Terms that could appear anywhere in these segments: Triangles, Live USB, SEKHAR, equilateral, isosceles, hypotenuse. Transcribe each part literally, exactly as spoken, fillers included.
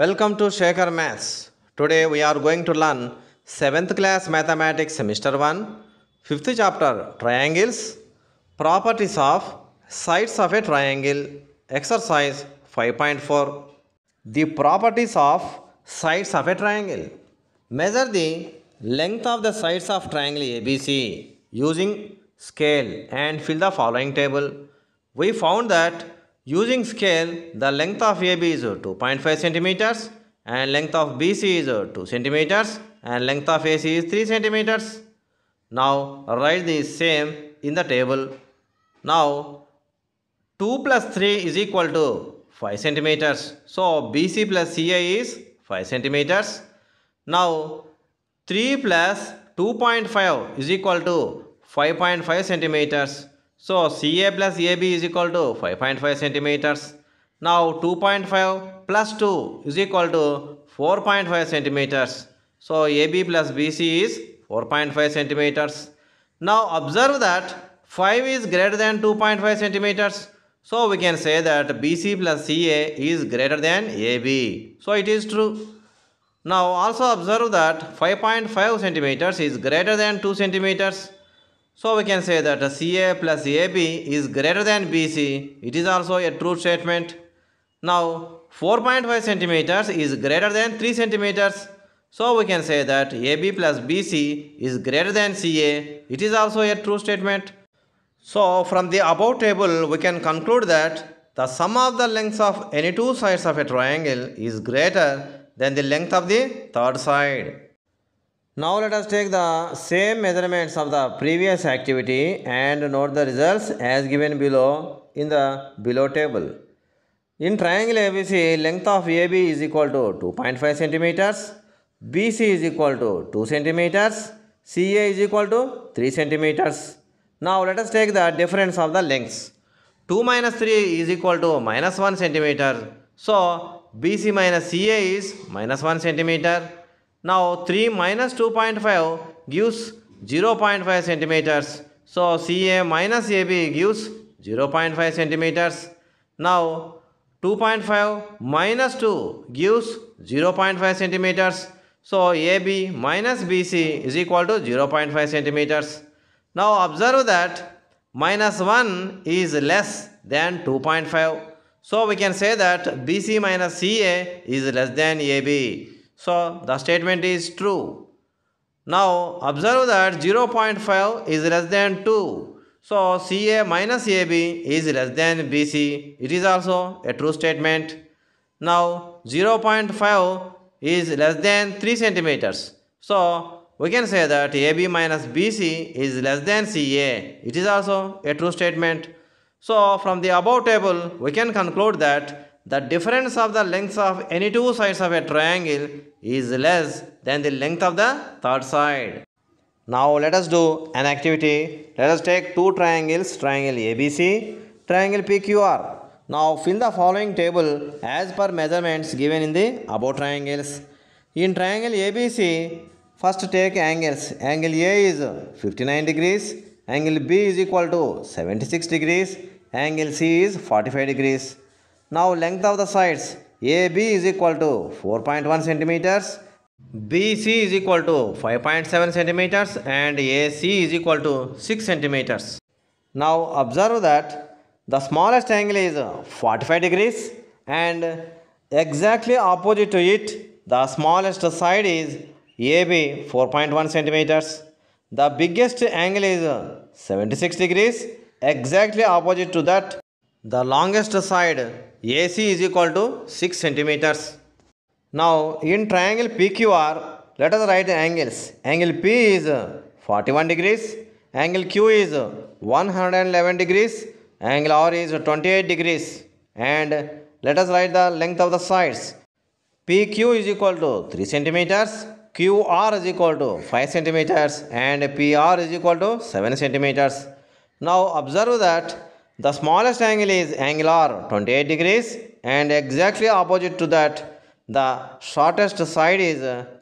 Welcome to SEKHAR Maths. Today we are going to learn seventh class Mathematics Semester one, fifth chapter Triangles, Properties of Sides of a Triangle, Exercise five point four. The properties of sides of a triangle. Measure the length of the sides of triangle A B C using scale and fill the following table. We found that using scale, the length of A B is two point five centimeters and length of B C is two centimeters and length of A C is three centimeters. Now write the same in the table. Now two plus three is equal to five centimeters. So B C plus C A is five centimeters. Now three plus two point five is equal to five point five centimeters. So, C A plus A B is equal to five point five centimeters. Now, two point five plus two is equal to four point five centimeters. So, A B plus B C is four point five centimeters. Now, observe that five is greater than two point five centimeters. So, we can say that B C plus C A is greater than A B. So, it is true. Now, also observe that five point five centimeters is greater than two centimeters. So, we can say that C A plus A B is greater than B C. It is also a true statement. Now, four point five centimeters is greater than three centimeters. So, we can say that A B plus B C is greater than C A. It is also a true statement. So, from the above table, we can conclude that the sum of the lengths of any two sides of a triangle is greater than the length of the third side. Now let us take the same measurements of the previous activity and note the results as given below in the below table. In triangle A B C, length of A B is equal to two point five centimeters, B C is equal to two centimeters, C A is equal to three centimeters. Now let us take the difference of the lengths. two minus three is equal to minus one centimeter. So B C minus C A is minus one centimeter. Now three minus two point five gives zero point five centimeters. So C A minus A B gives zero point five centimeters. Now two point five minus two gives zero point five centimeters. So A B minus B C is equal to zero point five centimeters. Now observe that minus one is less than two point five. So we can say that B C minus C A is less than A B. So, the statement is true. Now, observe that zero point five is less than two. So, C A minus A B is less than B C. It is also a true statement. Now, zero point five is less than three centimeters. So, we can say that A B minus B C is less than C A. It is also a true statement. So, from the above table, we can conclude that the difference of the lengths of any two sides of a triangle is less than the length of the third side. Now let us do an activity. Let us take two triangles, triangle A B C, triangle P Q R. Now fill the following table as per measurements given in the above triangles. In triangle A B C, first take angles. Angle A is fifty-nine degrees, angle B is equal to seventy-six degrees, angle C is forty-five degrees. Now length of the sides, A B is equal to four point one centimeters, B C is equal to five point seven centimeters and A C is equal to six centimeters. Now observe that the smallest angle is forty-five degrees and exactly opposite to it, the smallest side is A B, four point one centimeters. The biggest angle is seventy-six degrees, exactly opposite to that. The longest side A C is equal to six centimeters. Now in triangle P Q R, let us write the angles. Angle P is forty-one degrees, angle Q is one hundred eleven degrees, angle R is twenty-eight degrees, and let us write the length of the sides. P Q is equal to three centimeters, Q R is equal to five centimeters, and P R is equal to seven centimeters. Now observe that the smallest angle is angle R, twenty-eight degrees, and exactly opposite to that, the shortest side is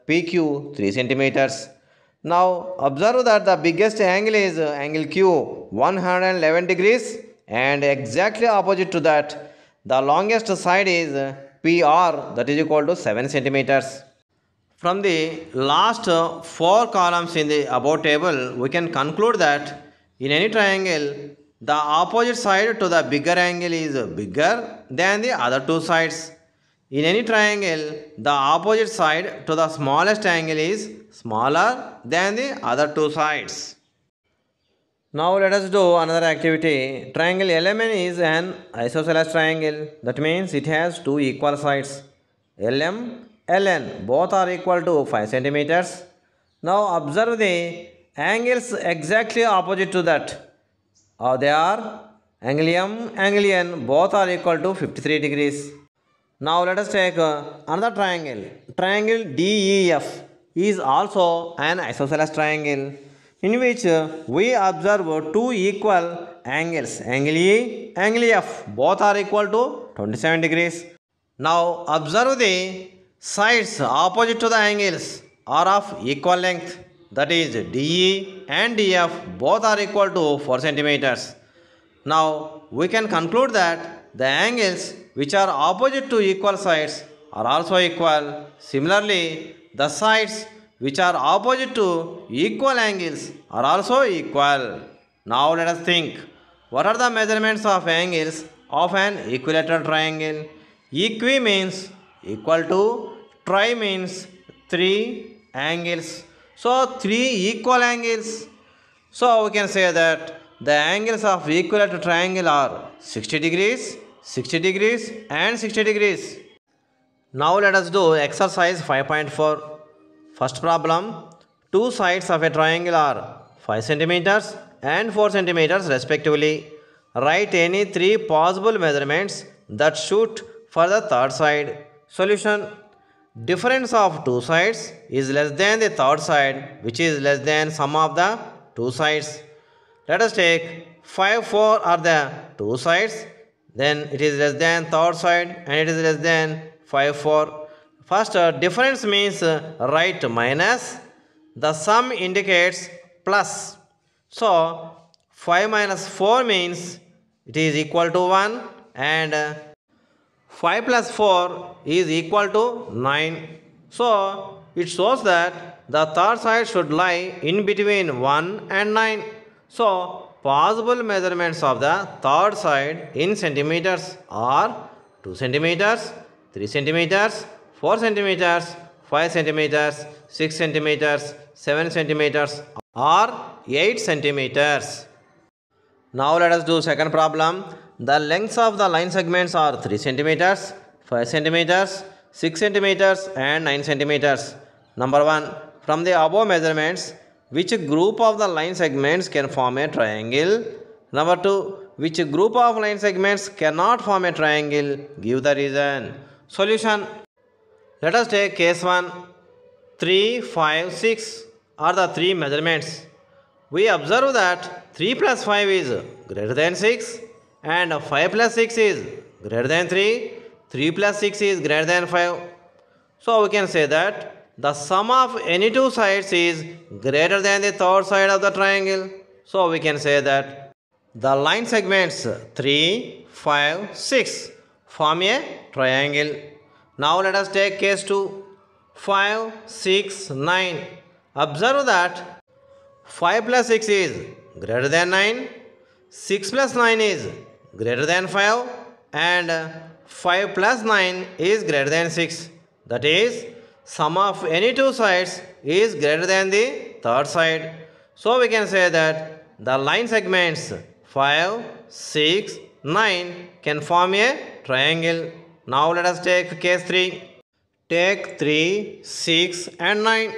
P Q, three centimeters. Now observe that the biggest angle is angle Q, one hundred eleven degrees, and exactly opposite to that, the longest side is P R, that is equal to seven centimeters. From the last four columns in the above table, we can conclude that in any triangle, the opposite side to the bigger angle is bigger than the other two sides. In any triangle, the opposite side to the smallest angle is smaller than the other two sides. Now let us do another activity. Triangle L M N is an isosceles triangle. That means it has two equal sides. L M, L N both are equal to five centimeters. Now observe the angles exactly opposite to that. Uh, they are angle M, angle N both are equal to fifty-three degrees. Now let us take uh, another triangle. Triangle D E F is also an isosceles triangle, in which we observe two equal angles, angle E, angle F, both are equal to twenty-seven degrees. Now observe the sides opposite to the angles are of equal length, that is D E and D F both are equal to four centimeters. Now we can conclude that the angles which are opposite to equal sides are also equal. Similarly, the sides which are opposite to equal angles are also equal. Now let us think. What are the measurements of angles of an equilateral triangle? Equi means equal to, tri means three angles. So three equal angles. So we can say that the angles of equilateral triangle are sixty degrees, sixty degrees and sixty degrees. Now let us do exercise five point four. First problem, two sides of a triangle are five centimeters and four centimeters respectively. Write any three possible measurements that shoot for the third side. Solution, difference of two sides is less than the third side, which is less than sum of the two sides. Let us take five, four are the two sides, then it is less than third side and it is less than five, four. First, uh, difference means uh, write minus, the sum indicates plus. So, five minus four means it is equal to one, and uh, five plus four is equal to nine. So, it shows that the third side should lie in between one and nine. So, possible measurements of the third side in centimeters are two centimeters, three centimeters, four centimeters, five centimeters, six centimeters, seven centimeters or eight centimeters. Now let us do second problem. The lengths of the line segments are three centimeters, five centimeters, six centimeters and nine centimeters. Number one, from the above measurements, which group of the line segments can form a triangle? Number two, which group of line segments cannot form a triangle? Give the reason. Solution. Let us take case one. three, five, six are the three measurements. We observe that three plus five is greater than six and five plus six is greater than three. three plus six is greater than five. So we can say that the sum of any two sides is greater than the third side of the triangle. So we can say that the line segments three, five, six form a triangle. Now let us take case two, five, six, nine. Observe that five plus six is greater than nine, six plus nine is greater than five and five plus nine is greater than six. That is, sum of any two sides is greater than the third side. So we can say that the line segments five, six, nine can form a triangle. Now let us take case three. Take three, six and nine.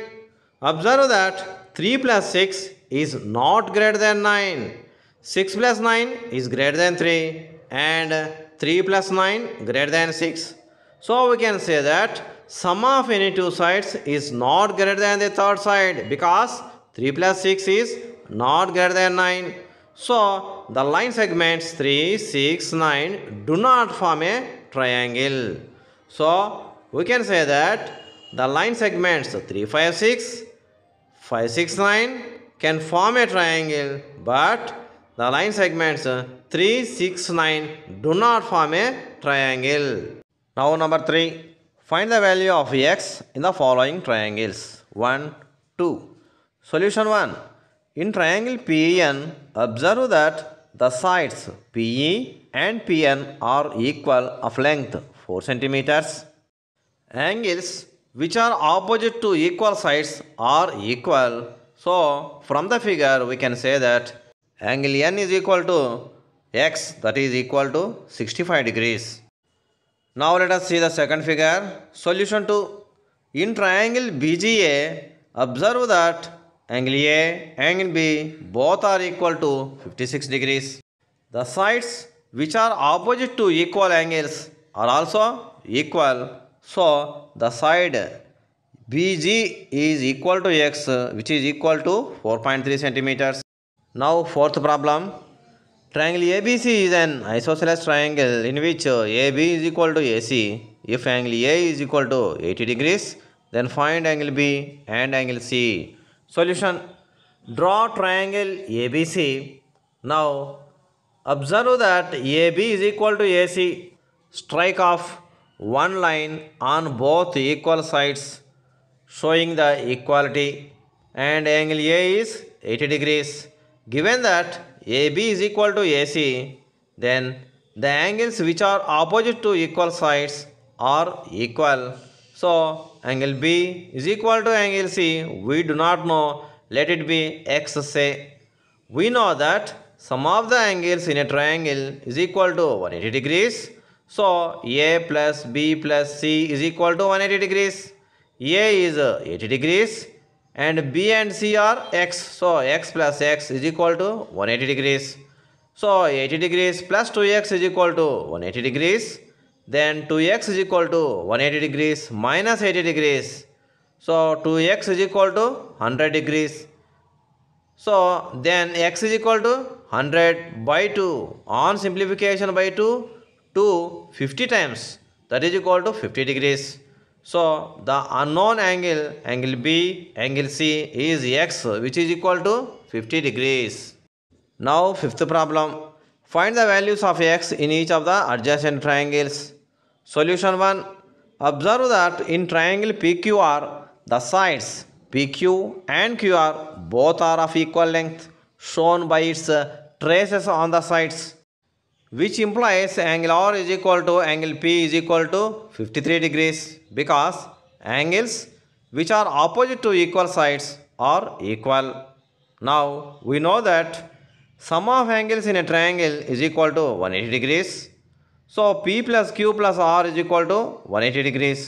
Observe that three plus six is not greater than nine. six plus nine is greater than three. And three plus nine greater than six. So we can say that sum of any two sides is not greater than the third side, because three plus six is not greater than nine. So the line segments three, six, nine do not form a triangle. So we can say that the line segments three, five, six, five, six, nine can form a triangle, but the line segments three, six, nine do not form a triangle. Now number three, find the value of x in the following triangles. one, two. Solution one. In triangle P E N, observe that the sides P E and P N are equal of length four centimeters. Angles which are opposite to equal sides are equal. So from the figure we can say that angle N is equal to x, that is equal to sixty-five degrees. Now let us see the second figure. Solution two. In triangle B G A, observe that angle A, angle B both are equal to fifty-six degrees. The sides which are opposite to equal angles are also equal. So the side B G is equal to x, which is equal to four point three centimeters. Now fourth problem. Triangle A B C is an isosceles triangle in which A B is equal to A C. If angle A is equal to eighty degrees, then find angle B and angle C. Solution. Draw triangle A B C. Now observe that A B is equal to A C. Strike off one line on both equal sides, showing the equality, and angle A is eighty degrees. Given that A B is equal to A C, then the angles which are opposite to equal sides are equal. So angle B is equal to angle C. We do not know. Let it be X, say. We know that sum of the angles in a triangle is equal to one hundred eighty degrees. So A plus B plus C is equal to one hundred eighty degrees. A is eighty degrees and B and C are X. So X plus X is equal to one hundred eighty degrees. So eighty degrees plus two X is equal to one hundred eighty degrees. Then two X is equal to one hundred eighty degrees minus eighty degrees. So two X is equal to one hundred degrees. So then X is equal to one hundred by two. On simplification by two, two fifty times. That is equal to fifty degrees. So the unknown angle, angle B, angle C is X, which is equal to fifty degrees. Now fifth problem. Find the values of X in each of the adjacent triangles. Solution one. Observe that in triangle P Q R, the sides P Q and Q R both are of equal length, shown by its traces on the sides, which implies angle R is equal to angle P is equal to fifty-three degrees, because angles which are opposite to equal sides are equal. Now we know that sum of angles in a triangle is equal to one hundred eighty degrees. So P plus Q plus R is equal to one hundred eighty degrees.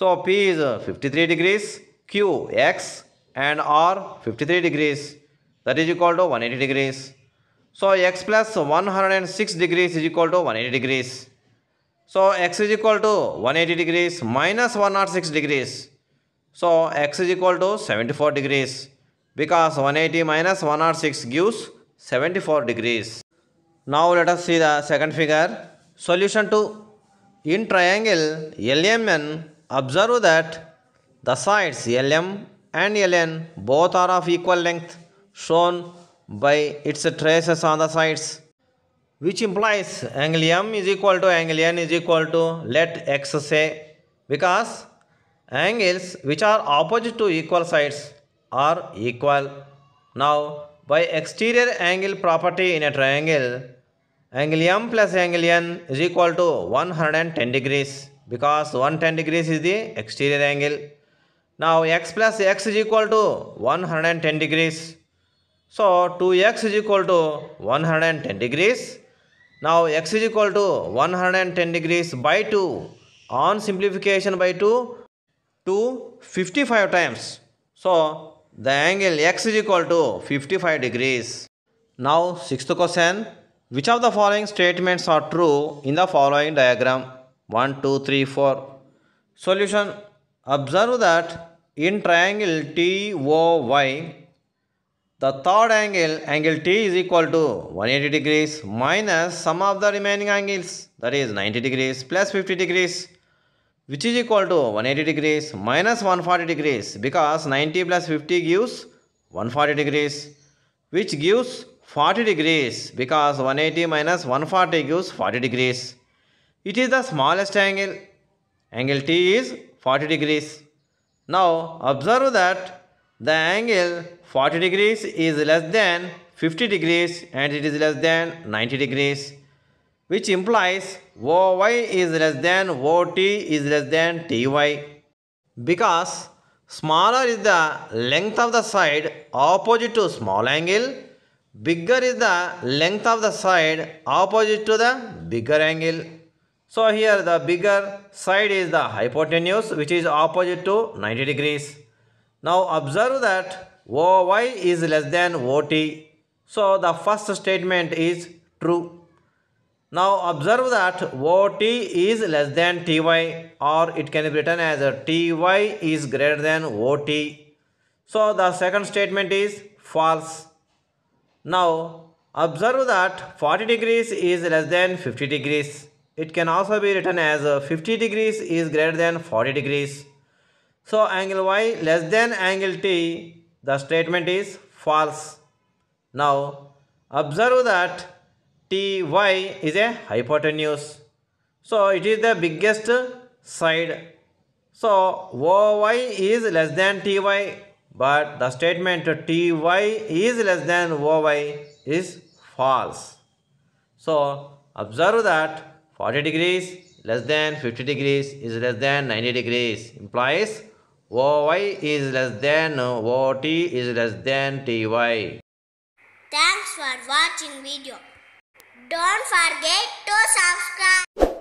So P is fifty-three degrees, Q X and R fifty-three degrees, that is equal to one hundred eighty degrees. So X plus one hundred six degrees is equal to one hundred eighty degrees. So X is equal to one hundred eighty degrees minus one hundred six degrees. So X is equal to seventy-four degrees, because one hundred eighty minus one hundred six gives seventy-four degrees. Now let us see the second figure. Solution two. In triangle L M N, observe that the sides L M and L N both are of equal length, shown by its traces on the sides, which implies angle M is equal to angle N is equal to, let X say, because angles which are opposite to equal sides are equal. Now by exterior angle property in a triangle, angle M plus angle N is equal to one hundred ten degrees, because one hundred ten degrees is the exterior angle. Now X plus X is equal to one hundred ten degrees. So two X is equal to one hundred ten degrees. Now X is equal to one hundred ten degrees by two. On simplification by two, two fifty-five times. So the angle X is equal to fifty-five degrees. Now sixth question. Which of the following statements are true in the following diagram? one, two, three, four. Solution. Observe that in triangle T O Y, the third angle, angle T is equal to one hundred eighty degrees minus sum of the remaining angles, that is ninety degrees plus fifty degrees, which is equal to one hundred eighty degrees minus one hundred forty degrees, because ninety plus fifty gives one hundred forty degrees, which gives forty degrees, because one hundred eighty minus one hundred forty gives forty degrees. It is the smallest angle. Angle T is forty degrees. Now observe that the angle forty degrees is less than fifty degrees and it is less than ninety degrees, which implies O Y is less than O T is less than T Y, because smaller is the length of the side opposite to small angle, bigger is the length of the side opposite to the bigger angle. So here the bigger side is the hypotenuse, which is opposite to ninety degrees. Now observe that O Y is less than O T. So the first statement is true. Now observe that O T is less than T Y, or it can be written as a T Y is greater than O T. So the second statement is false. Now observe that forty degrees is less than fifty degrees. It can also be written as fifty degrees is greater than forty degrees. So angle Y less than angle T, the statement is false. Now observe that T Y is a hypotenuse. So it is the biggest side. So O Y is less than T Y, but the statement T Y is less than O Y is false. So observe that forty degrees less than fifty degrees is less than ninety degrees, implies O Y is less than O T is less than T Y. Thanks for watching video. Don't forget to subscribe.